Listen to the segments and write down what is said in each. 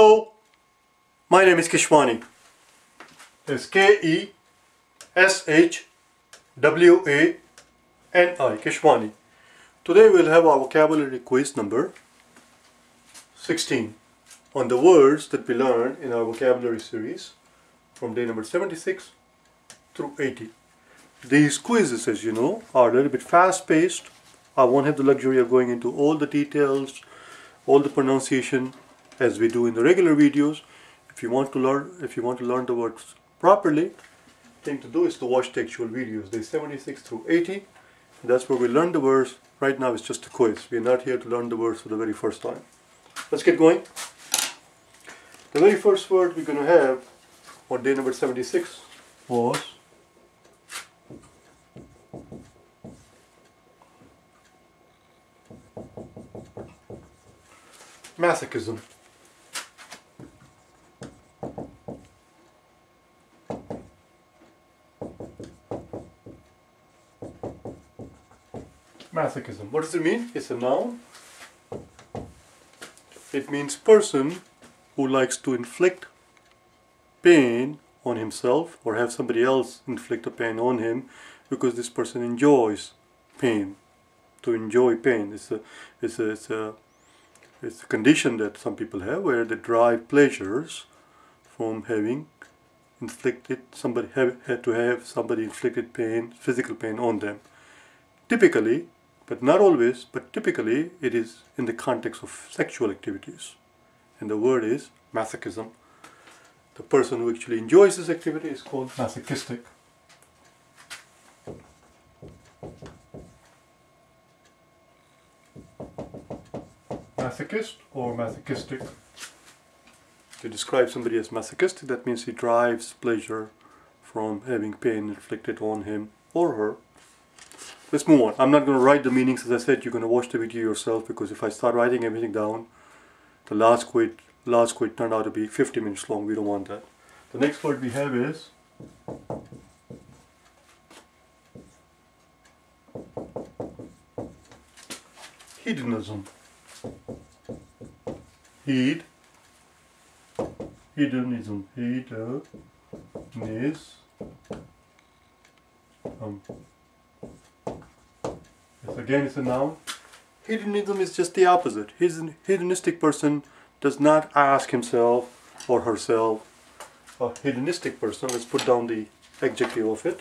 Hello, my name is Keshwani. It's K-E-S-H-W-A-N-I, Keshwani. Today we'll have our vocabulary quiz number 16 on the words that we learned in our vocabulary series from day number 76 through 80. These quizzes, as you know, are a little bit fast-paced. I won't have the luxury of going into all the details, all the pronunciation, as we do in the regular videos. If you want to learn the words properly, thing to do is to watch the actual videos, days 76 through 80. That's where we learn the words. Right now it's just a quiz. We are not here to learn the words for the very first time. Let's get going. The very first word we're going to have on day number 76 was masochism. Masochism. What does it mean? It's a noun. It means person who likes to inflict pain on himself or have somebody else inflict a pain on him because this person enjoys pain. To enjoy pain. It's a condition that some people have where they derive pleasures from having somebody inflicted pain, physical pain on them. Typically, but not always, but typically it is in the context of sexual activities. And the word is masochism. The person who actually enjoys this activity is called masochistic. Masochist or masochistic. To describe somebody as masochistic, that means he derives pleasure from having pain inflicted on him or her. Let's move on. I'm not going to write the meanings. As I said, you're going to watch the video yourself, because if I start writing everything down, the last quiz turned out to be 50 minutes long. We don't want that. The next word we have is hedonism. Hedonism. Hedonism. Again, it's a noun. Hedonism is just the opposite. Hedonistic person does not ask himself or herself. A hedonistic person, let's put down the adjective of it.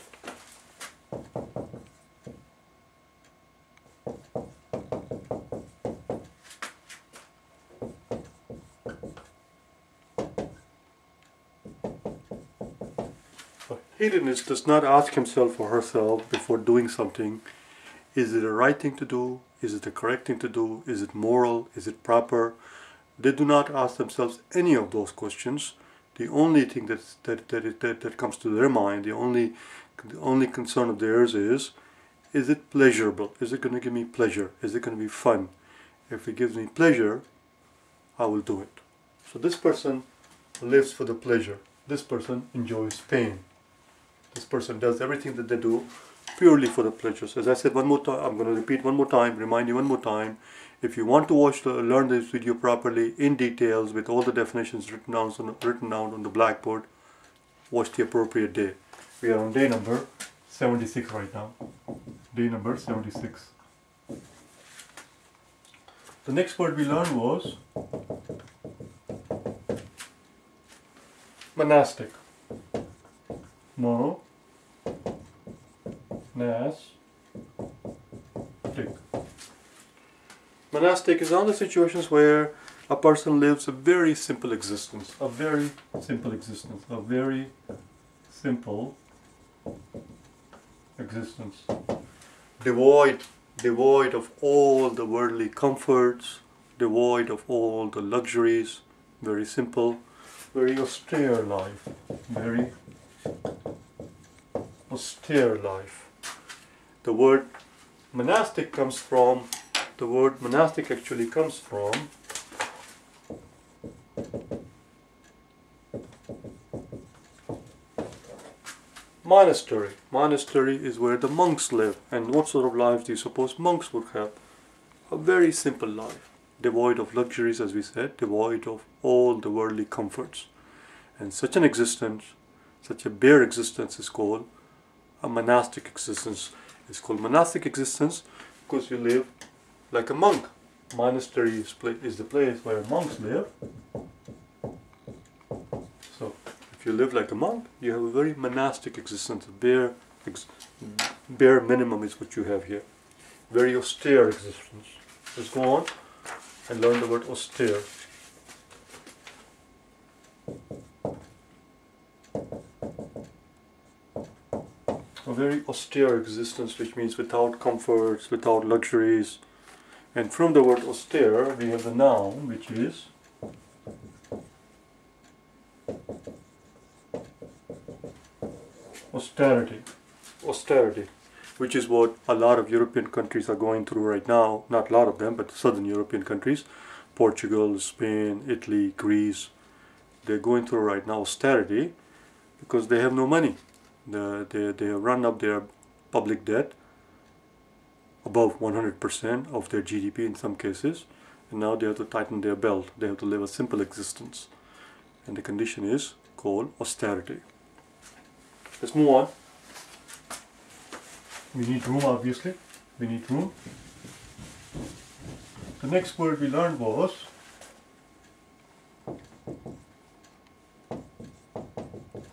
A hedonist does not ask himself or herself before doing something. Is it the right thing to do? Is it the correct thing to do? Is it moral? Is it proper? They do not ask themselves any of those questions. The only thing that comes to their mind, the only concern of theirs is it pleasurable? Is it going to give me pleasure? Is it going to be fun? If it gives me pleasure, I will do it. So this person lives for the pleasure. This person enjoys pain. This person does everything that they do purely for the pleasures. As I said one more time, I'm going to repeat one more time, remind you one more time. If you want to learn this video properly in details with all the definitions written down on the blackboard, watch the appropriate day. We are on day number 76 right now. Day number 76. The next word we learned was monastic. Monastic is one of the situations where a person lives a very simple existence, devoid of all the worldly comforts, devoid of all the luxuries, very simple, very austere life, very austere life. The word monastic comes from, monastery. Monastery is where the monks live. And what sort of life do you suppose monks would have? A very simple life. devoid of luxuries, as we said, devoid of all the worldly comforts. And such an existence, such a bare existence, is called a monastic existence. It's called monastic existence because you live like a monk. Monastery is the place where monks live. So if you live like a monk, you have a very monastic existence. Bare minimum is what you have here. Very austere existence. Let's go on and learn the word austere. A very austere existence, which means without comforts, without luxuries. And from the word austere, we have the noun, which is austerity. Austerity, which is what a lot of European countries are going through right now. Not a lot of them, but southern European countries, Portugal, Spain, Italy, Greece, they're going through right now austerity because they have no money. They run up their public debt above 100% of their GDP in some cases, and now they have to tighten their belt. They have to live a simple existence, and the condition is called austerity. Let's move on. We need room, obviously. We need room. The next word we learned was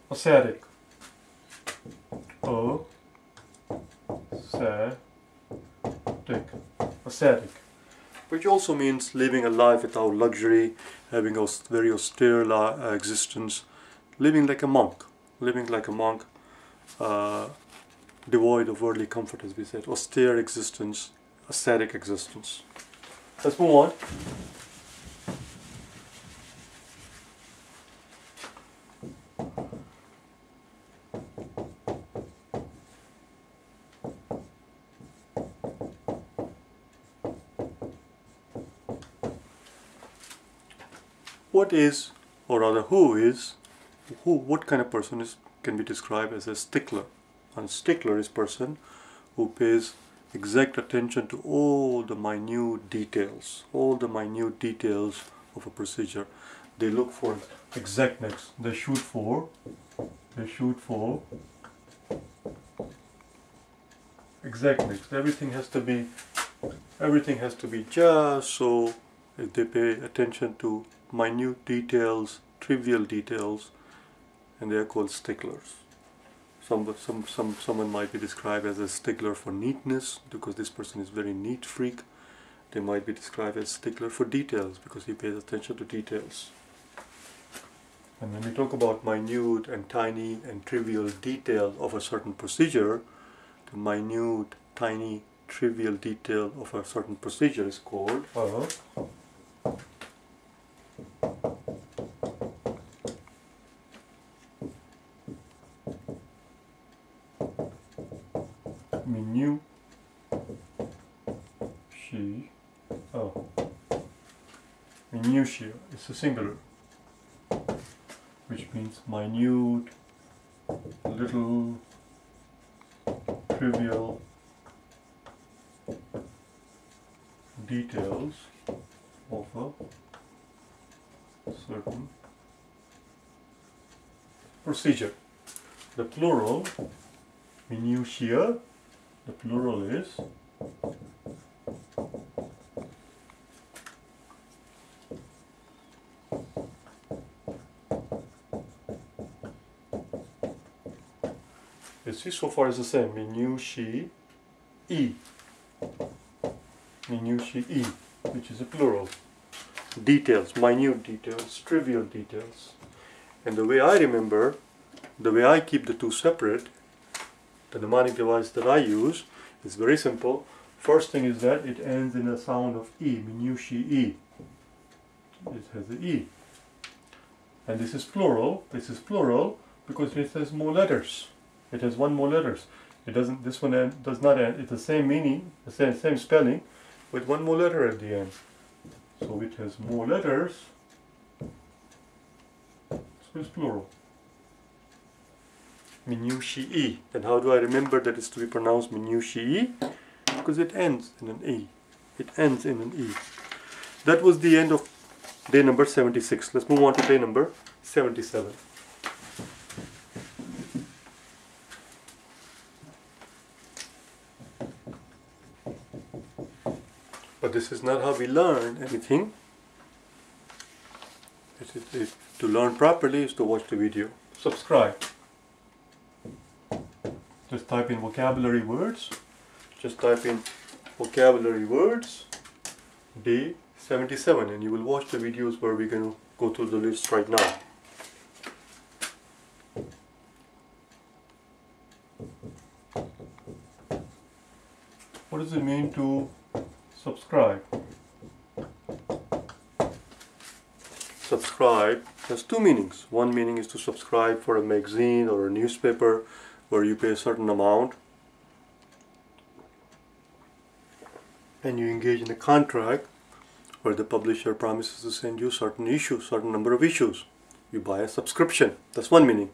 asymptotic. Asymptotic, which also means living a life without luxury, having a very austere existence, living like a monk, devoid of worldly comfort, as we said. Austere existence, ascetic existence. Let's move on. What is, or rather what kind of person is, can be described as a stickler. And stickler is person who pays exact attention to all the minute details, of a procedure. They look for exactness. They shoot for, exactness. Everything has to be just so. If they pay attention to minute details, trivial details, and they are called sticklers. Someone might be described as a stickler for neatness because this person is very neat freak. They might be described as stickler for details because he pays attention to details. And when we talk about minute and tiny and trivial detail of a certain procedure, the minute, tiny, trivial detail of a certain procedure is called minutiae. It's a singular, which means minute, little, trivial details of a certain procedure. The plural minutiae, the plural is so far is the same, minutiae, minutiae, which is a plural. Details, minute details, trivial details. And the way I remember, the way I keep the two separate, the mnemonic device that I use is very simple. First thing is that it ends in a sound of e, minutiae. It has an e. And this is plural because it has more letters. It has one more letters. It doesn't. This one does not end. It's the same meaning, the same spelling, with one more letter at the end. So it has more letters. So it's plural. Minutiae. And how do I remember that it's to be pronounced minutiae? Because it ends in an e. It ends in an e. That was the end of day number 76. Let's move on to day number 77. But this is not how we learn anything. To learn properly is to watch the video. Subscribe. Just type in vocabulary words. Day 77, and you will watch the videos where we're going to go through the list right now. What does it mean to subscribe? Subscribe has two meanings. One meaning is to subscribe for a magazine or a newspaper where you pay a certain amount and you engage in a contract where the publisher promises to send you certain issues, certain number of issues. You buy a subscription. That's one meaning.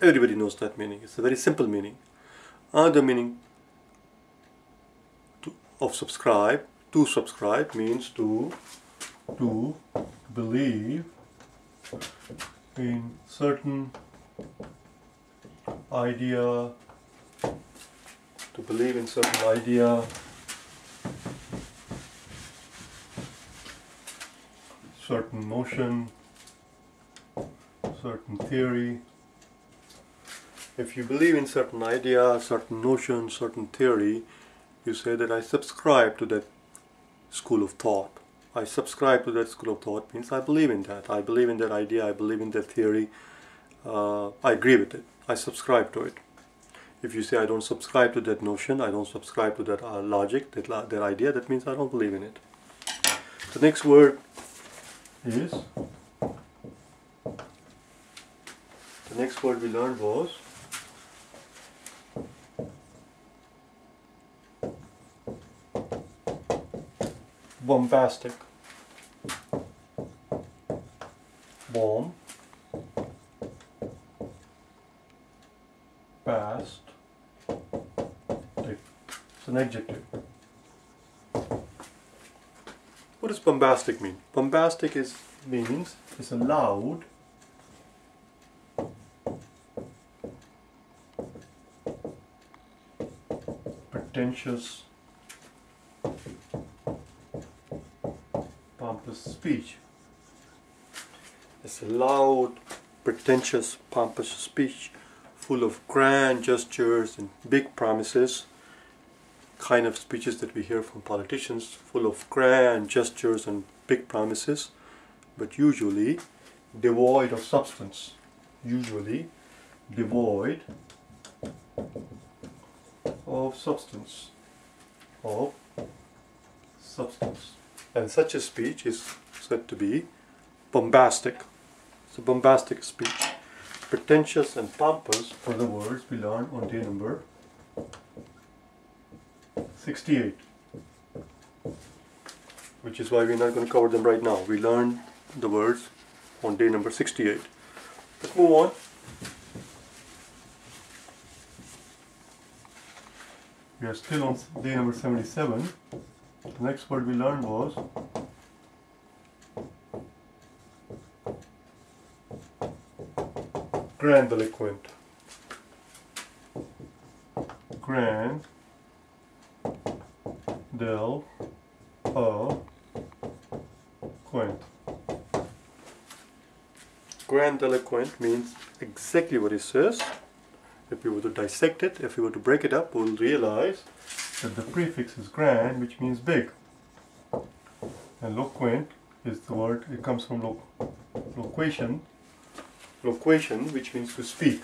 Everybody knows that meaning. It's a very simple meaning. Another meaning of subscribe, to subscribe, means to believe in certain idea, certain notion, certain theory. If you believe in certain idea, certain notion, certain theory, you say that I subscribe to that school of thought. I subscribe to that school of thought means I believe in that. I believe in that idea. I believe in that theory. I agree with it. I subscribe to it. If you say I don't subscribe to that notion, I don't subscribe to that logic, that idea, that means I don't believe in it. The next word is, the next word we learned was bombastic. Bombastic. It's an adjective. What does bombastic mean? Bombastic means it's a loud, pretentious, pompous speech. It's a loud, pretentious, pompous speech full of grand gestures and big promises, kind of speeches that we hear from politicians, full of grand gestures and big promises, but usually devoid of substance, And such a speech is said to be bombastic. It's a bombastic speech. Pretentious and pompous for the words we learned on day number 68, which is why we're not going to cover them right now. We learned the words on day number 68. Let's move on. We are still on day number 77. The next word we learned was grandiloquent. Grandiloquent means exactly what it says. If we were to dissect it, if we were to break it up, we'll realize that the prefix is grand, which means big, and loquent is the word. It comes from loquacious. Loquacious, which means to speak.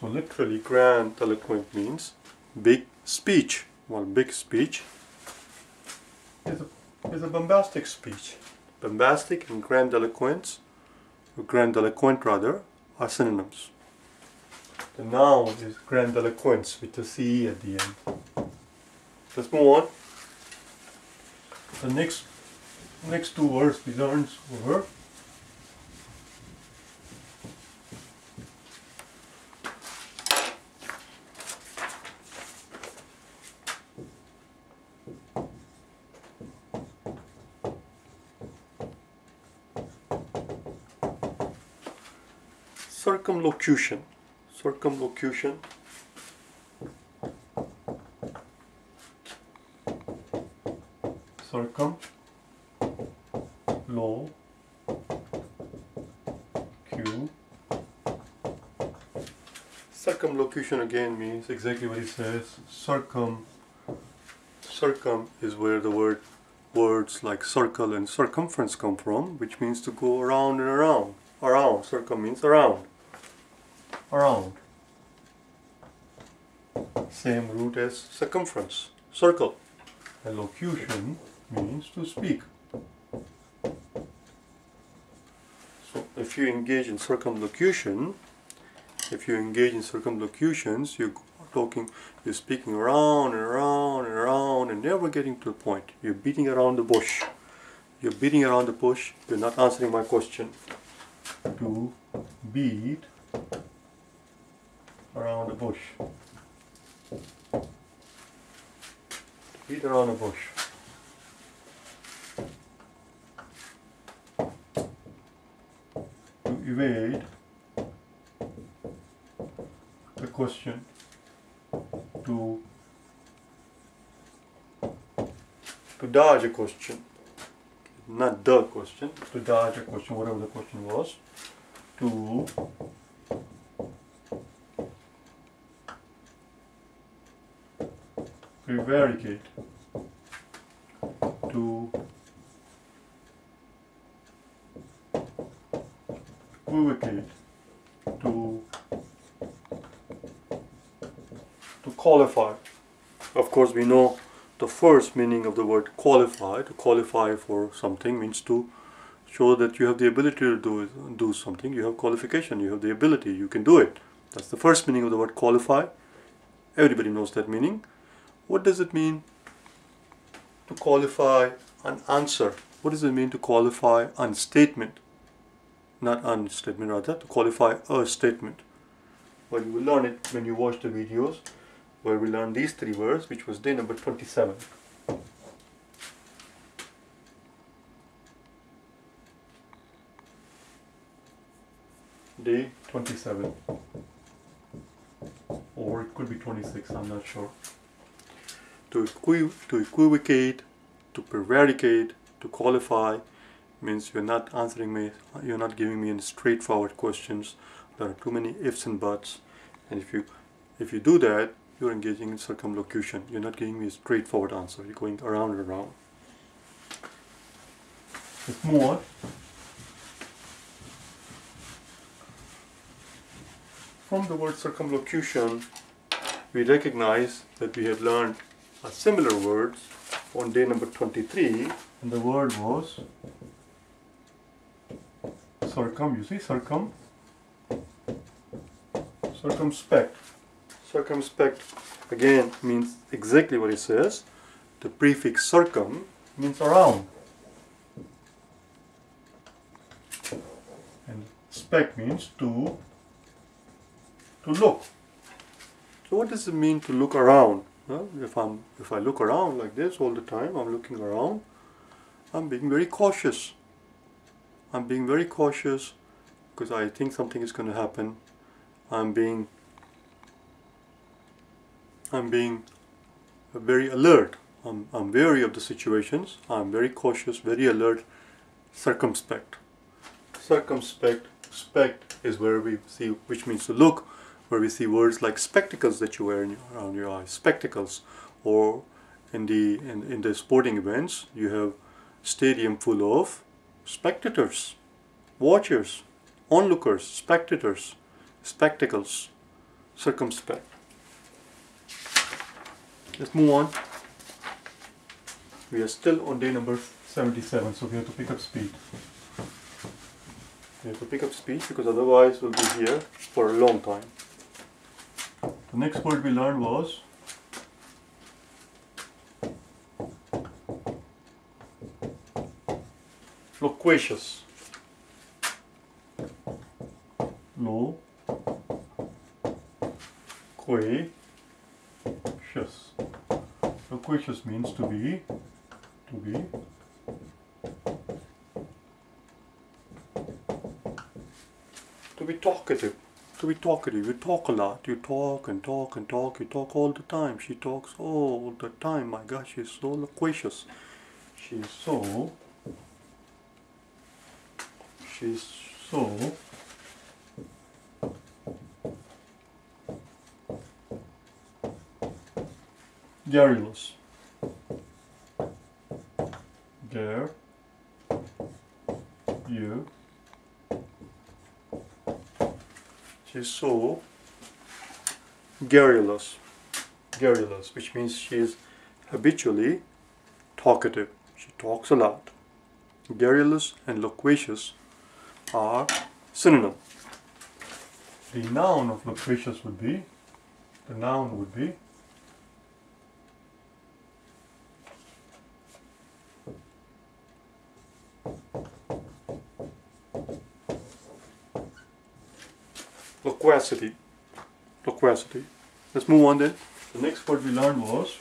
So literally grandiloquent means big speech. Well, big speech is a bombastic speech. Bombastic and grandiloquent are synonyms. The noun is grandiloquence with the CE at the end. Let's move on. The next two words we learned were Circumlocution. Circumlocution again means exactly what it says. Circum is where the words like circle and circumference come from, which means to go around and around. Around, circum means around. Around. Same root as circumference, circle. And locution means to speak. So if you engage in circumlocution, you're talking, you're speaking around and around and around and never getting to a point. You're beating around the bush. You're not answering my question. To beat around the bush. To evade the question. To dodge a question, not the question, to dodge a question, whatever the question was, to prevaricate, to equivocate, to qualify. Of course, we know the first meaning of the word qualify. To qualify for something means to show that you have the ability to do something. You have qualification, you have the ability, you can do it. That's the first meaning of the word qualify. Everybody knows that meaning. What does it mean to qualify an answer? What does it mean to qualify a statement? Not an statement, rather, to qualify a statement. Well, you will learn it when you watch the videos where we learned these three words, which was day number 27. Day 27. Or it could be 26, I'm not sure. To equivocate, to prevaricate, to qualify means you're not answering me, you're not giving me any straightforward questions. There are too many ifs and buts, and if you do that, you're engaging in circumlocution. You're not giving me a straightforward answer. You're going around and around. Let's move on. From the word circumlocution, we recognize that we had learned a similar word on day number 23, and the word was circum. You see, circum, circumspect. Circumspect again means exactly what it says. The prefix circum means around, and spect means to look. So what does it mean to look around? Well, if I look around like this all the time, I'm looking around. I'm being very cautious. Because I think something is going to happen. I'm being very alert. I'm wary of the situations. I'm very cautious, very alert, circumspect. Spect is where we see, which means to look, where we see words like spectacles that you wear around your eyes, spectacles. Or in the sporting events, you have stadium full of spectators, watchers, onlookers, spectators, spectacles, circumspect. Let's move on. We are still on day number 77, so we have to pick up speed. We have to pick up speed because otherwise we'll be here for a long time. The next word we learned was loquacious. Loquacious. Loquacious means to be be talkative. To be talkative, you talk a lot, you talk and talk and talk, you talk all the time. She talks all the time. My gosh, she's so loquacious. She's so garrulous. She's so garrulous, which means she is habitually talkative. She talks a lot. Garrulous and loquacious are synonym. The noun of loquacious would be, loquacity. Let's move on then. The next word we learned was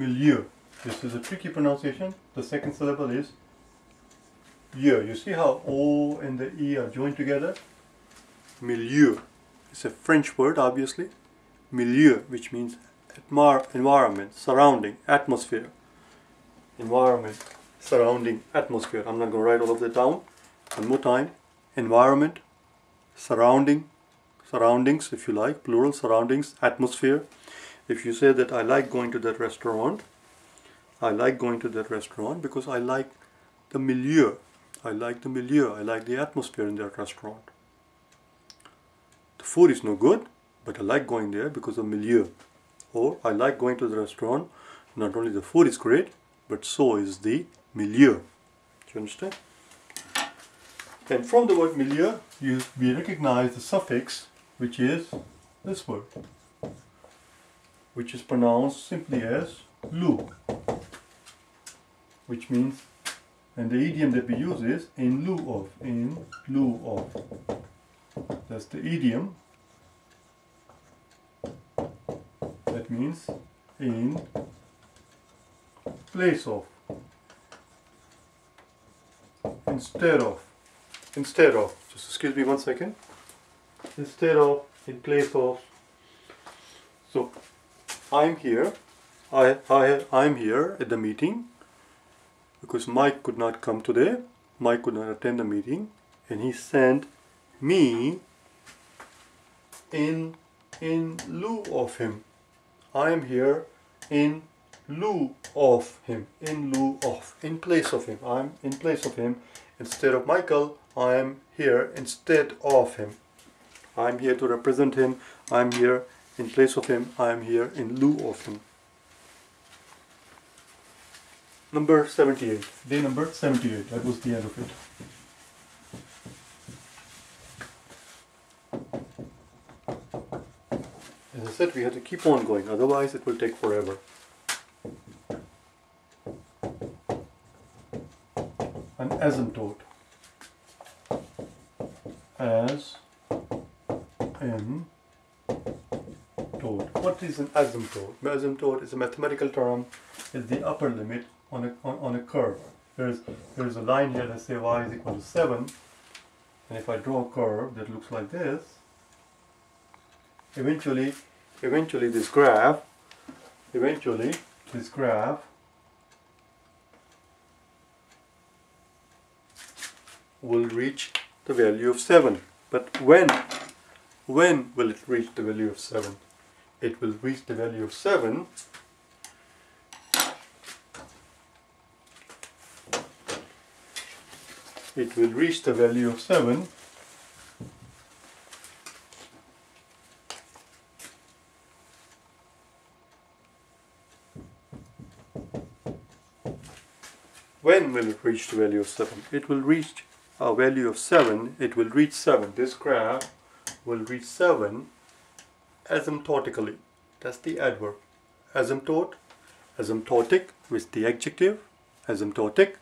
milieu. This is a tricky pronunciation. The second syllable is "eu." You see how O and the E are joined together? Milieu. It's a French word, obviously. Milieu, which means environment, surrounding, atmosphere. Environment, surrounding, atmosphere. I'm not going to write all of that down. One more time. Environment, surroundings, if you like, plural, surroundings, atmosphere. If you say that I like going to that restaurant, I like going to that restaurant because I like the milieu. I like the atmosphere in that restaurant. The food is no good, but I like going there because of milieu. Or I like going to the restaurant, not only the food is great, but so is the milieu. Do you understand? And from the word milieu, we recognize the suffix, which is this word, which is pronounced simply as "lu," which means, and the idiom that we use is "in lieu of." That's the idiom. That means in place of, instead of, just excuse me one second, instead of, in place of. So I'm here, I'm here at the meeting because Mike could not come today. Mike could not attend the meeting, and he sent me in lieu of him. I am here in lieu of him, in place of him. I'm in place of him. Instead of Michael, I am here instead of him. I'm here to represent him. I'm here in place of him. I'm here in lieu of him. Number 78. Day number 78. That was the end of it. As I said, we have to keep on going, otherwise it will take forever. An asymptote. Asymptote. What is an asymptote? An asymptote is a mathematical term. It's the upper limit on a curve. There's a line here that says y is equal to 7, and if I draw a curve that looks like this, eventually this graph will reach the value of 7. But when will it reach the value of 7? It will reach the value of 7 When will it reach the value of 7? It will reach a value of 7. It will reach 7. This graph will reach 7 asymptotically. That's the adverb. Asymptote, asymptotic with the adjective, asymptotic,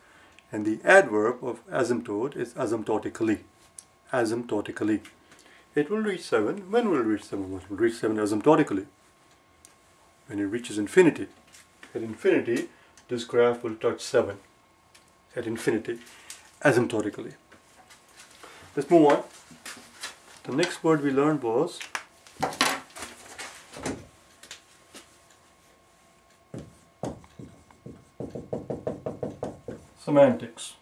and the adverb of asymptote is asymptotically. Asymptotically. It will reach 7. When will it reach 7? It will reach 7 asymptotically. When it reaches infinity. At infinity, this graph will touch 7. At infinity, asymptotically. Let's move on. The next word we learned was semantics.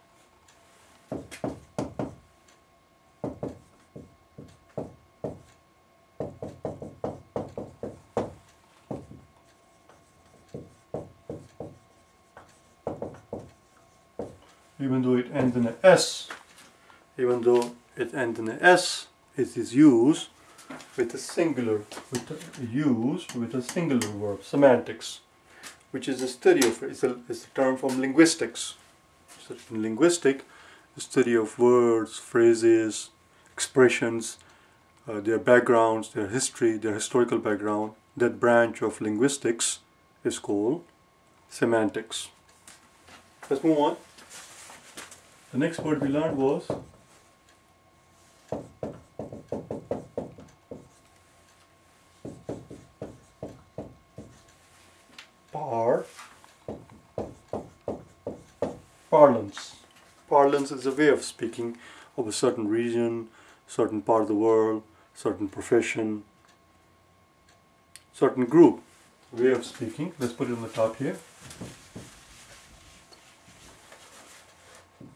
Even though it ends in an S, it is used with a singular, verb, semantics, which is the study of, it's a term from linguistics. So in linguistics, the study of words, phrases, expressions, their backgrounds, their history, their historical background. That branch of linguistics is called semantics. Let's move on. The next word we learned was parlance. Parlance is a way of speaking of a certain region, certain part of the world, certain profession, certain group. Way of speaking. Let's put it on the top here.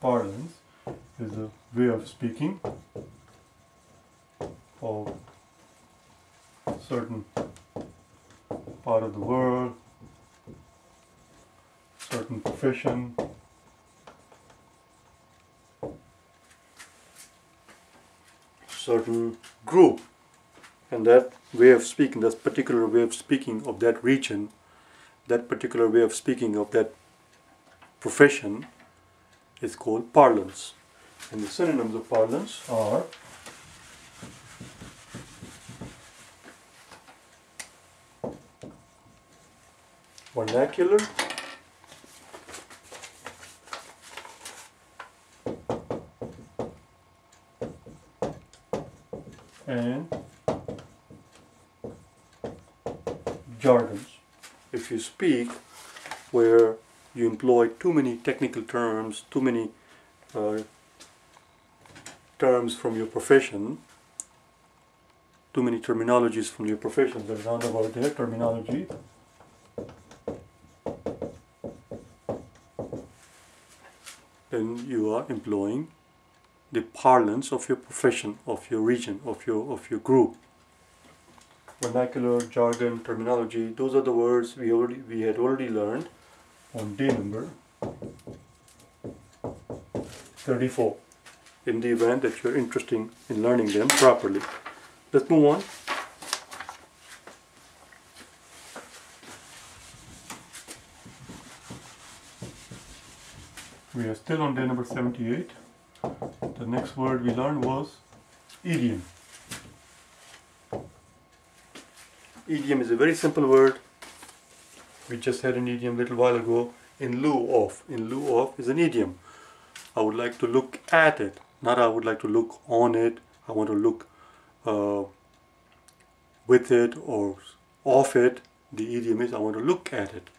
Parlance is a way of speaking of a certain part of the world, certain profession, certain group, and that way of speaking, that particular way of speaking of that region, that particular way of speaking of that profession is called parlance. And the synonyms of parlance are vernacular, and jargons. If you speak where you employ too many technical terms, too many terms from your profession, too many terminologies from your profession. There's not about their terminology. Then you are employing the parlance of your profession, of your region, of your group. Vernacular, jargon, terminology. Those are the words we had already learned on day number 34, in the event that you're interested in learning them properly. Let's move on. We are still on day number 78. The next word we learned was idiom. Idiom is a very simple word. We just had an idiom a little while ago. In lieu of. In lieu of is an idiom. I would like to look at it. Not I would like to look on it. I want to look with it or off it. The idiom is I want to look at it.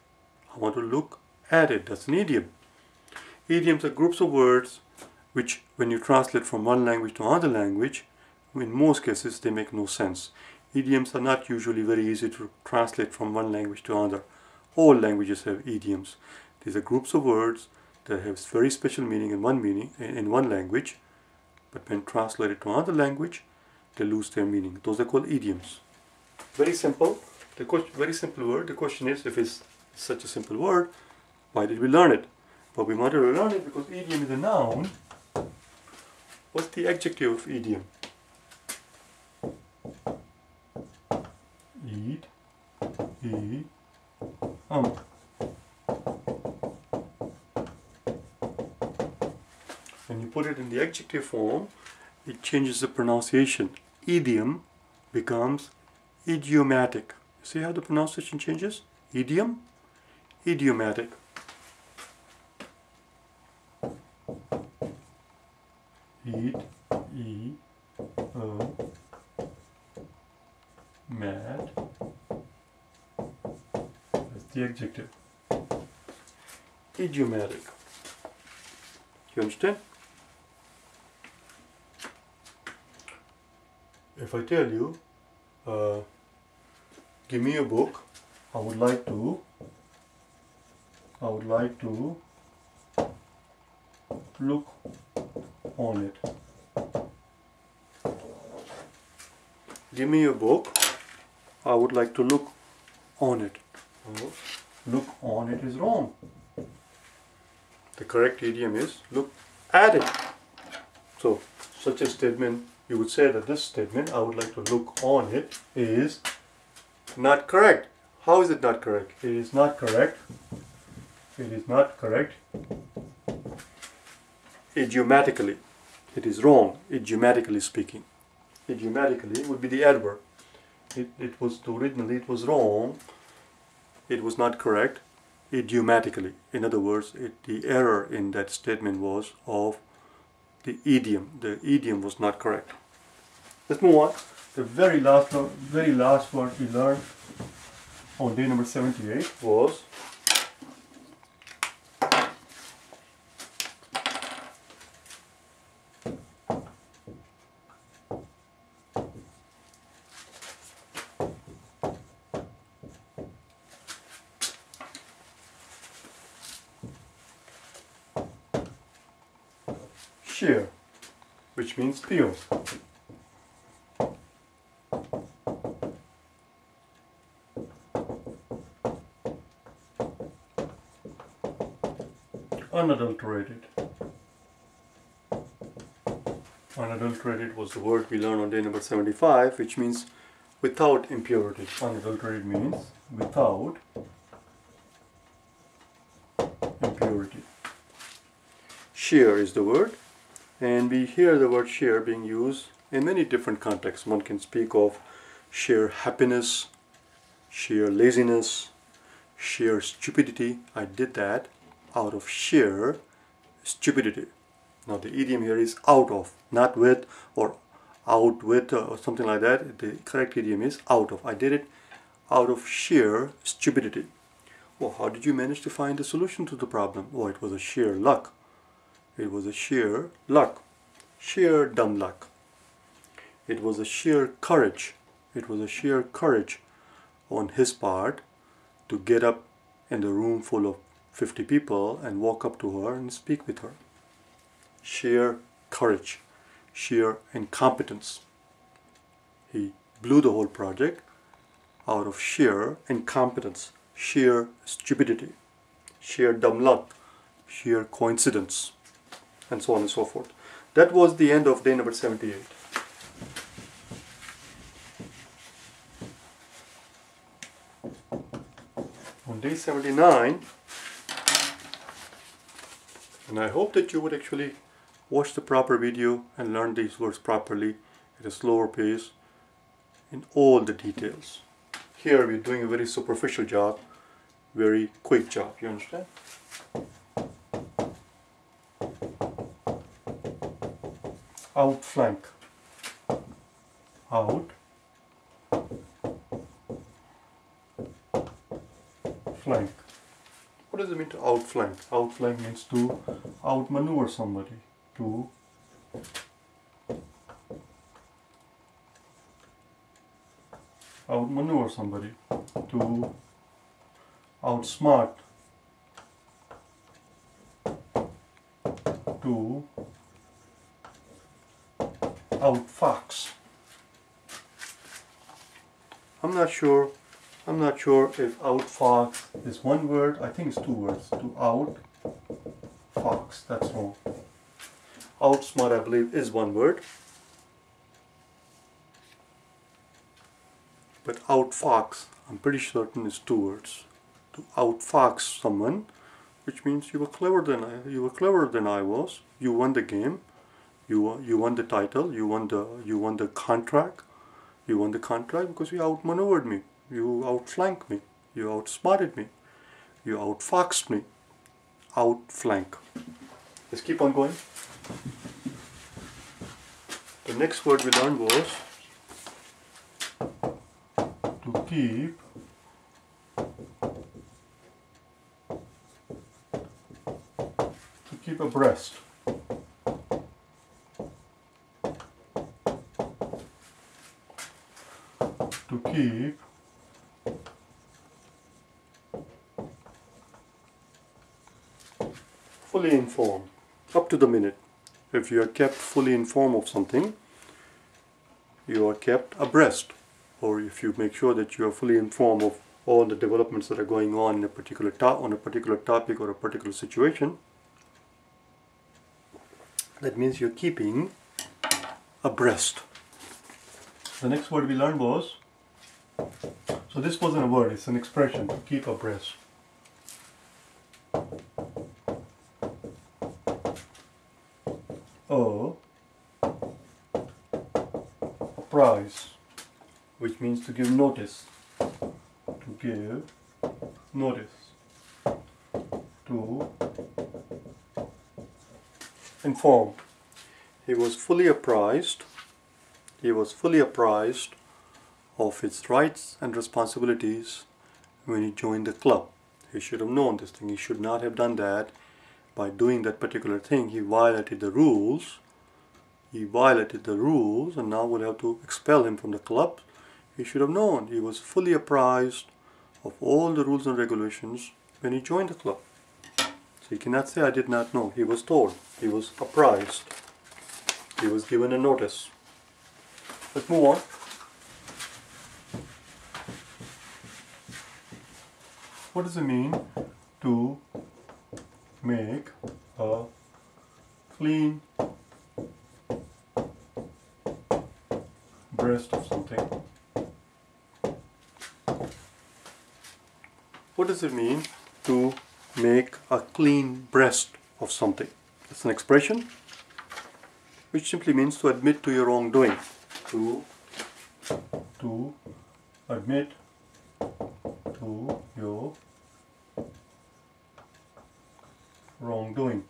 I want to look at it. That's an idiom. Idioms are groups of words which, when you translate from one language to another language, in most cases they make no sense. Idioms are not usually very easy to translate from one language to another. All languages have idioms. These are groups of words that have very special meaning in one language, but when translated to another language, they lose their meaning. Those are called idioms. Very simple. The very simple word. The question is, if it's such a simple word, why did we learn it? But we wanted to learn it because idiom is a noun. What's the adjective of idiom? When you put it in the adjective form, it changes the pronunciation. Idiom becomes idiomatic. See how the pronunciation changes? Idiom, idiomatic. mad. That's the adjective. Idiomatic. You understand? If I tell you, give me a book, I would like to look on it. Give me a book, I would like to look on it. Look on it is wrong. The correct idiom is look at it. So such a statement, you would say that this statement, I would like to look on it, is not correct. How is it not correct? It is not correct. It is not correct idiomatically. It is wrong, idiomatically speaking. Idiomatically would be the adverb. Originally it was wrong. It was not correct idiomatically. In other words, the error in that statement was of the idiom. The idiom was not correct. Let's move on. The very last word we learned on day number 78 was shear, which means peel. Unadulterated was the word we learned on day number 75, which means without impurity. Unadulterated means without impurity. Shear is the word. And we hear the word sheer being used in many different contexts. One can speak of sheer happiness, sheer laziness, sheer stupidity. I did that out of sheer stupidity. Now the idiom here is out of, not with, or out with, or something like that. The correct idiom is out of. I did it out of sheer stupidity. Well, how did you manage to find the solution to the problem? Oh, it was a sheer luck. It was a sheer luck, sheer dumb luck. It was a sheer courage. It was a sheer courage on his part to get up in the room full of 50 people and walk up to her and speak with her. Sheer courage, sheer incompetence. He blew the whole project out of sheer incompetence, sheer stupidity, sheer dumb luck, sheer coincidence, and so on and so forth. That was the end of day number 78. On day 79, and I hope that you would actually watch the proper video and learn these words properly at a slower pace in all the details. Here we're doing a very superficial job, very quick job, you understand? Outflank. Outflank. What does it mean to outflank? Outflank means to outmaneuver somebody, to outmaneuver somebody, to outsmart, to outfox. I'm not sure if outfox is one word. I think it's two words. To outfox, that's wrong. Outsmart, I believe, is one word. But outfox, I'm pretty certain, is two words. To outfox someone, which means you were cleverer than I was. You won the game. You won the title, you won the contract, because you outmaneuvered me, you outflanked me, you outsmarted me, you outfoxed me. Outflank. Let's keep on going. The next word we learned was to keep abreast. To keep fully informed, up to the minute. If you are kept fully informed of something, you are kept abreast, or if you make sure that you are fully informed of all the developments that are going on in a particular topic or a particular situation, that means you're keeping abreast. The next word we learned was, so this wasn't a word, it's an expression, to keep abreast. Oh, apprise, which means to give notice. To give notice. To inform. He was fully apprised of his rights and responsibilities when he joined the club. He should have known this thing. He should not have done that. By doing that particular thing, he violated the rules. And now we'll have to expel him from the club. He should have known. He was fully apprised of all the rules and regulations when he joined the club. So you cannot say I did not know. He was told. He was apprised. He was given a notice. Let's move on. What does it mean to make a clean breast of something? What does it mean to make a clean breast of something? It's an expression which simply means to admit to your wrongdoing. To admit to your wrongdoing.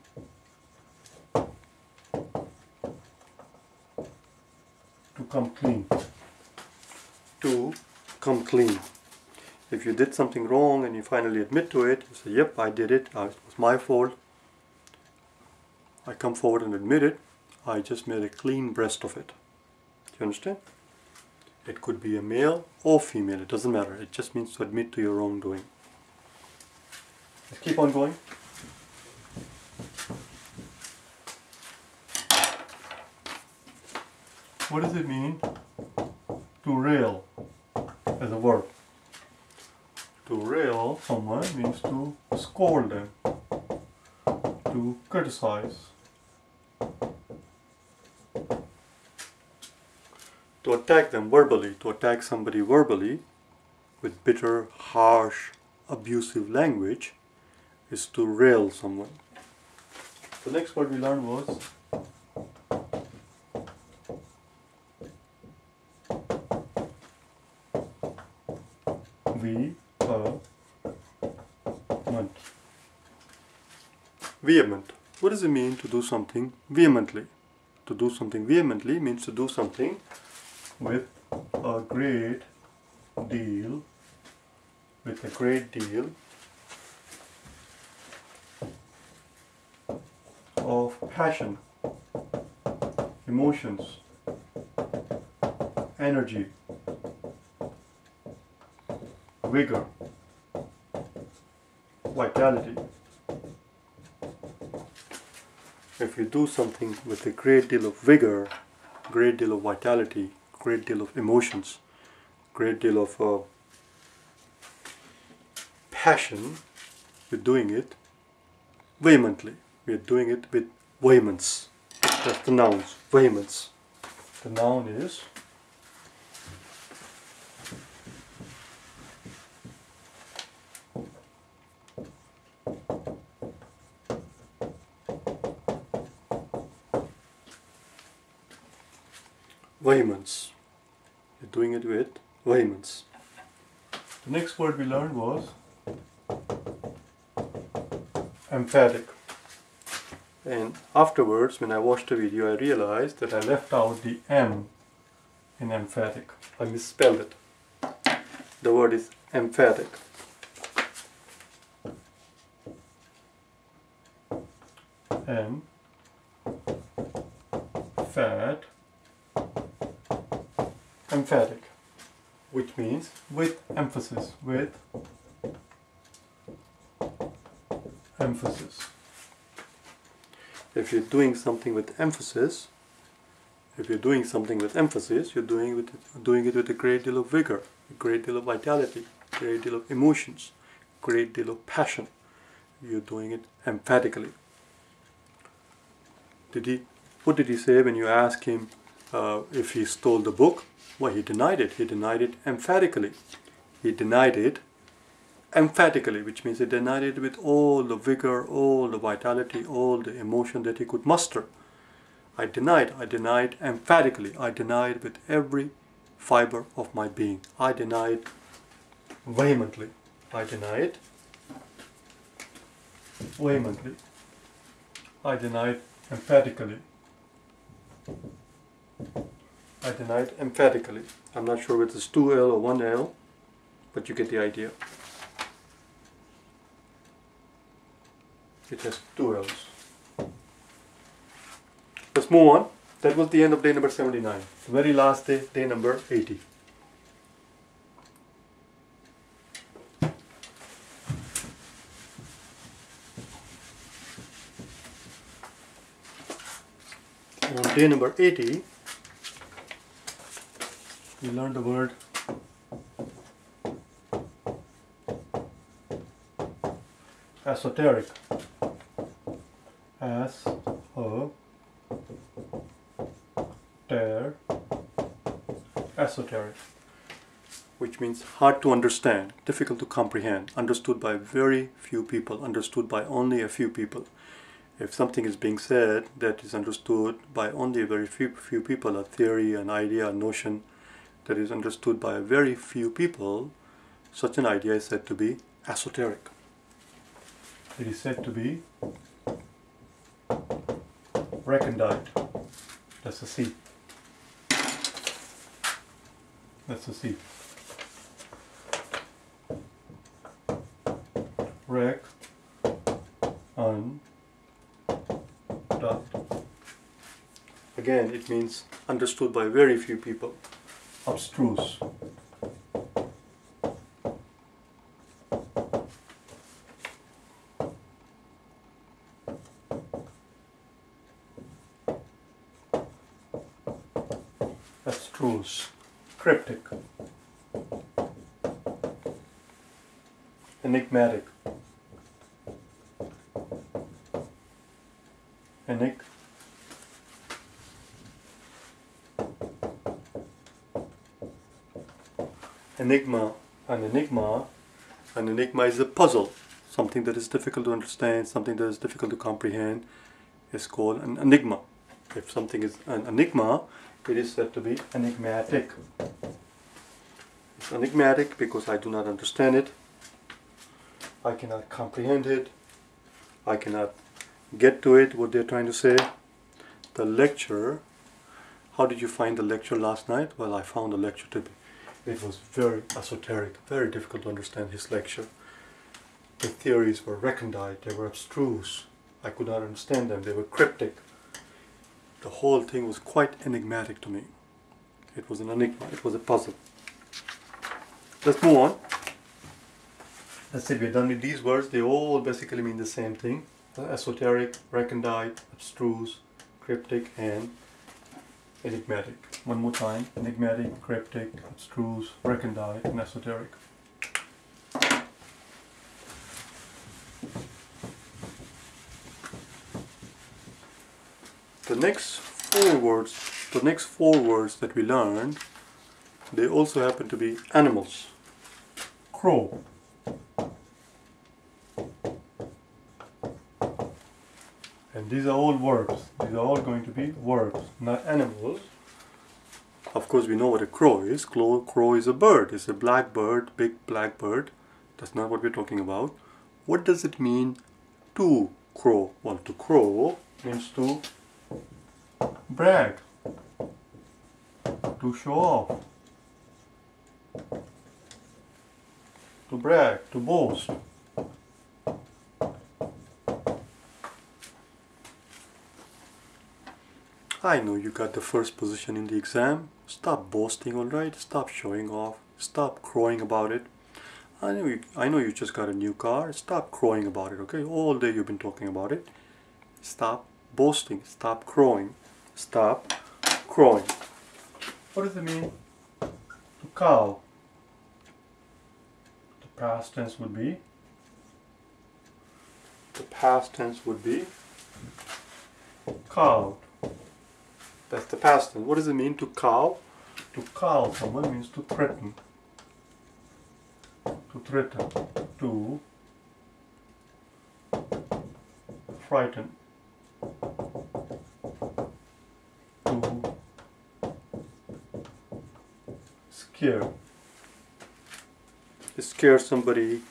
To come clean. If you did something wrong and you finally admit to it, you say, yep, I did it, it was my fault. I come forward and admit it, I just made a clean breast of it. Do you understand? It could be a male or female, it doesn't matter. It just means to admit to your wrongdoing. Let's keep on going. What does it mean to rail as a verb? To rail someone means to scold them, to criticize, to attack them verbally, to attack somebody verbally with bitter, harsh, abusive language is to rail someone. The next word we learned was vehement. What does it mean to do something vehemently? To do something vehemently means to do something with a great deal, of passion, emotions, energy, vigor, vitality. If you do something with a great deal of vigor, great deal of vitality, great deal of emotions, great deal of passion, you're doing it vehemently. We are doing it with vehemence. That's the nouns, vehemence. The noun is vehemence. You're doing it with vehemence. The next word we learned was emphatic. And afterwards, when I watched the video, I realized that I left out the M in emphatic. I misspelled it. The word is emphatic. M, fat, emphatic, which means with emphasis, with emphasis. If you're doing something with emphasis, you're doing it with a great deal of vigor, a great deal of vitality, a great deal of emotions, a great deal of passion. You're doing it emphatically. What did he say when you asked him if he stole the book? Well, he denied it. He denied it emphatically. He denied it emphatically, which means he denied it with all the vigor, all the vitality, all the emotion that he could muster. I denied emphatically. I denied with every fiber of my being. I denied vehemently. I denied vehemently. I denied emphatically. I denied emphatically. I'm not sure whether it's 2L or 1L, but you get the idea. It has 2L's. Let's move on. That was the end of day number 79. The very last day, day number 80. On day number 80, we learned the word esoteric. Esoteric, which means hard to understand, difficult to comprehend, understood by very few people, understood by only a few people. If something is being said that is understood by only a very few people, a theory, an idea, a notion that is understood by very few people, such an idea is said to be esoteric. It is said to be recondite. That's a C. That's a C. Rec, un, dot. Again, it means understood by very few people. Abstruse. Abstruse. Cryptic. Enigmatic. Enigma. An enigma is a puzzle. Something that is difficult to understand, something that is difficult to comprehend is called an enigma. If something is an enigma, it is said to be enigmatic. It's enigmatic because I do not understand it. I cannot comprehend it. I cannot get to it, what they're trying to say. The lecture, how did you find the lecture last night? Well, I found the lecture to be, it was very esoteric, very difficult to understand his lecture. The theories were recondite, they were abstruse. I could not understand them, they were cryptic. The whole thing was quite enigmatic to me. It was an enigma, it was a puzzle. Let's move on. That's it, we're done with these words. They all basically mean the same thing. Esoteric, recondite, abstruse, cryptic, and enigmatic. One more time. Enigmatic, cryptic, abstruse, recondite, and esoteric. The next four words that we learned, they also happen to be animals. Crow, and these are all verbs. These are all going to be verbs, not animals. Of course, we know what a crow is. Crow is a bird. It's a black bird, big black bird. That's not what we're talking about. What does it mean to crow? Well, to crow means to brag, to show off, to brag, to boast. I know you got the first position in the exam. Stop boasting, alright? Stop showing off. Stop crowing about it. I know you just got a new car. Stop crowing about it, okay? All day you've been talking about it. Stop boasting. Stop crowing. Stop crowing. What does it mean? To cow. The past tense would be. The past tense would be. Cow. That's the past tense. What does it mean to cow? To cow someone means to threaten. To threaten. To frighten. To scare. To scare somebody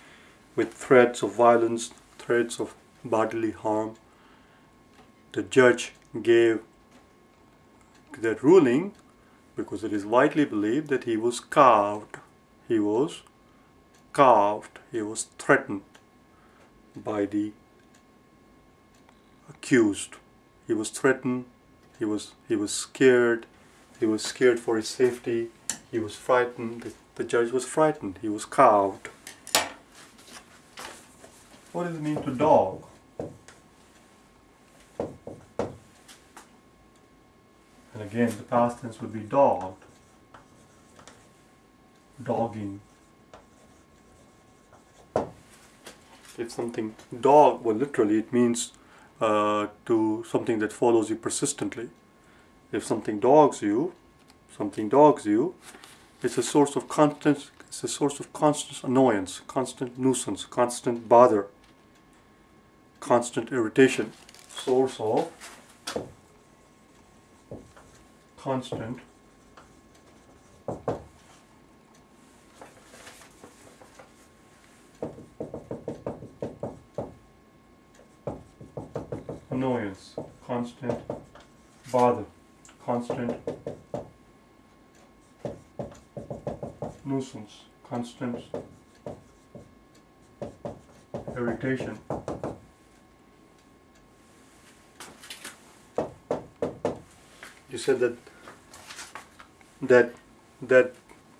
with threats of violence, threats of bodily harm. The judge gave that ruling because it is widely believed that he was cowed, he was threatened by the accused, he was threatened, he was scared for his safety, he was frightened, the judge was frightened, he was cowed. What does it mean to dog? And again, the past tense would be dogged, dogging. If something dogged, well, literally it means to something that follows you persistently. If something dogs you, it's a source of constant, annoyance, constant nuisance, constant bother, constant irritation. Source of constant annoyance, constant bother, constant nuisance, constant irritation. You said that that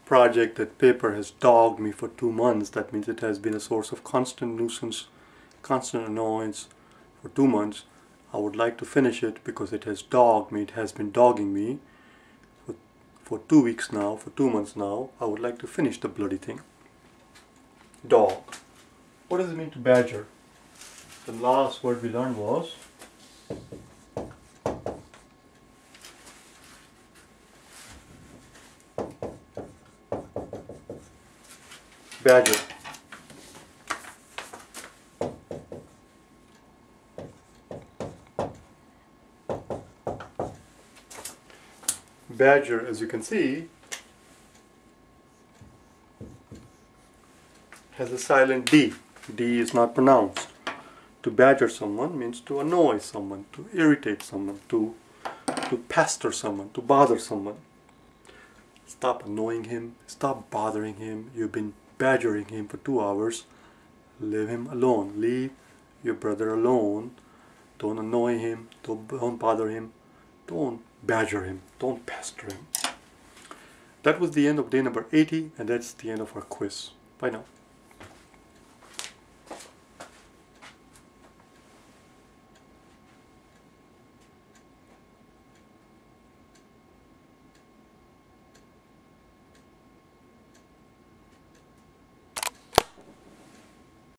project, that paper has dogged me for 2 months. That means it has been a source of constant nuisance, constant annoyance for 2 months. I would like to finish it because it has dogged me. It has been dogging me for 2 weeks now, for 2 months now. I would like to finish the bloody thing. Dog. What does it mean to badger? The last word we learned was badger. Badger, as you can see, has a silent D. D is not pronounced. To badger someone means to annoy someone, to irritate someone, to pester someone, to bother someone. Stop annoying him. Stop bothering him. You've been badgering him for 2 hours. Leave him alone. Leave your brother alone. Don't annoy him. Don't bother him. Don't badger him. Don't pester him. That was the end of day number 80, and that's the end of our quiz. Bye now.